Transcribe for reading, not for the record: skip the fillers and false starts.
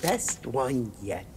Best one yet.